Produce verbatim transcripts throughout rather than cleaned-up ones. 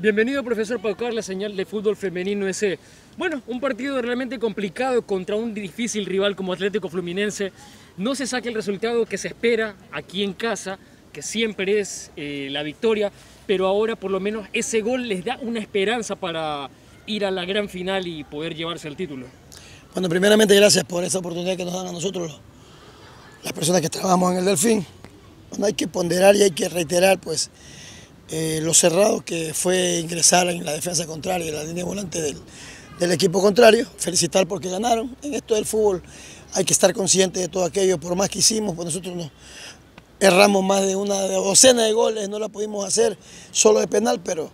Bienvenido, profesor Paucar, la señal de Fútbol Femenino E C. Bueno, un partido realmente complicado contra un difícil rival como Atlético Fluminense. No se saca el resultado que se espera aquí en casa, que siempre es eh, la victoria, pero ahora por lo menos ese gol les da una esperanza para ir a la gran final y poder llevarse el título. Bueno, primeramente gracias por esa oportunidad que nos dan a nosotros, las personas que trabajamos en el Delfín. Bueno, hay que ponderar y hay que reiterar, pues, Eh, lo cerrado que fue ingresar en la defensa contraria, en la línea volante del, del equipo contrario. Felicitar porque ganaron. En esto del fútbol hay que estar consciente de todo aquello. Por más que hicimos, pues nosotros nos erramos más de una docena de goles, no la pudimos hacer solo de penal, pero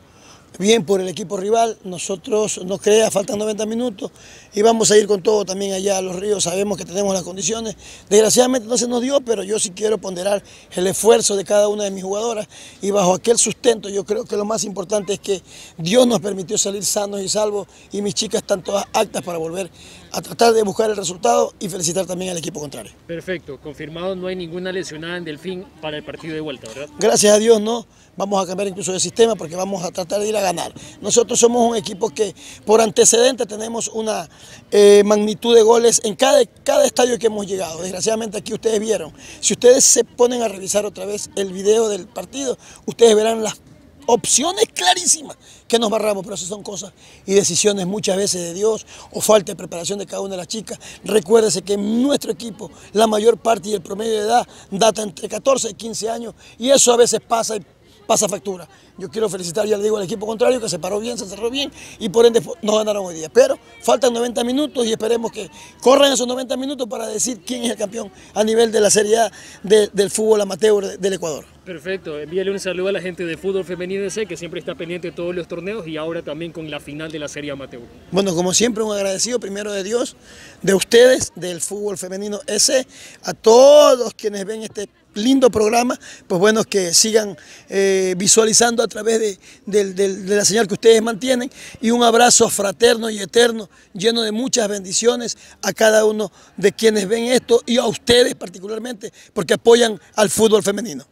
bien por el equipo rival. Nosotros nos crea, faltan noventa minutos y vamos a ir con todo también allá a Los Ríos. Sabemos que tenemos las condiciones, desgraciadamente no se nos dio, pero yo sí quiero ponderar el esfuerzo de cada una de mis jugadoras, y bajo aquel sustento yo creo que lo más importante es que Dios nos permitió salir sanos y salvos, y mis chicas están todas aptas para volver a tratar de buscar el resultado y felicitar también al equipo contrario. Perfecto, confirmado, no hay ninguna lesionada en Delfín para el partido de vuelta, ¿verdad? Gracias a Dios, no. Vamos a cambiar incluso de sistema porque vamos a tratar de ir a ganar. Nosotros somos un equipo que por antecedente tenemos una eh, magnitud de goles en cada, cada estadio que hemos llegado. Desgraciadamente aquí ustedes vieron. Si ustedes se ponen a revisar otra vez el video del partido, ustedes verán las opciones clarísimas que nos barramos, pero eso son cosas y decisiones muchas veces de Dios o falta de preparación de cada una de las chicas. Recuérdese que en nuestro equipo la mayor parte y el promedio de edad data entre catorce y quince años, y eso a veces pasa y pasa factura. Yo quiero felicitar, ya le digo, al equipo contrario que se paró bien, se cerró bien y por ende nos ganaron hoy día. Pero faltan noventa minutos y esperemos que corran esos noventa minutos para decir quién es el campeón a nivel de la Serie A de, del fútbol amateur del Ecuador. Perfecto. Envíale un saludo a la gente de Fútbol Femenino E C que siempre está pendiente de todos los torneos y ahora también con la final de la Serie Amateur. Bueno, como siempre, un agradecido primero de Dios, de ustedes, del Fútbol Femenino E C, a todos quienes ven este lindo programa, pues bueno, que sigan eh, visualizando a través de, de, de, de la señal que ustedes mantienen, y un abrazo fraterno y eterno, lleno de muchas bendiciones a cada uno de quienes ven esto y a ustedes particularmente, porque apoyan al fútbol femenino.